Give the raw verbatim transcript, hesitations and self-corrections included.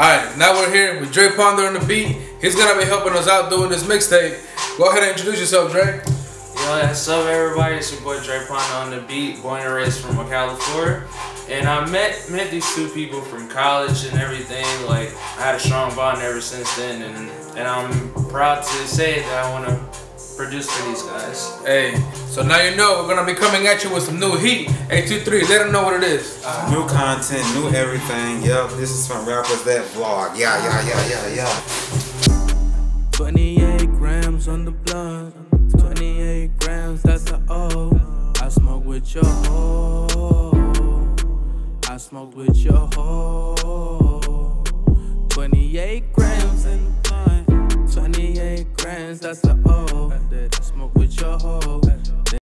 Alright, now we're here with Dre Ponder on the beat. He's gonna be helping us out doing this mixtape. Go ahead and introduce yourself, Dre. Yo, what's up everybody, it's your boy Dre Ponder on the beat, born and raised from McAllen, Florida. And I met met these two people from college and everything. Like, I had a strong bond ever since then, and, and I'm proud to say that I want to produce for these guys. Hey, so now you know we're going to be coming at you with some new heat. eight two three, let them know what it is. Uh, new content, new everything. Yup, this is from Rappers That Vlog. Yeah, yeah, yeah, yeah, yeah. twenty-eight grams on the blunt. twenty-eight grams, that's the O. I smoke with your hoe. I smoke with your hoe. twenty-eight grams in the blunt. twenty-eight grams, that's the O. I smoke with your hoe.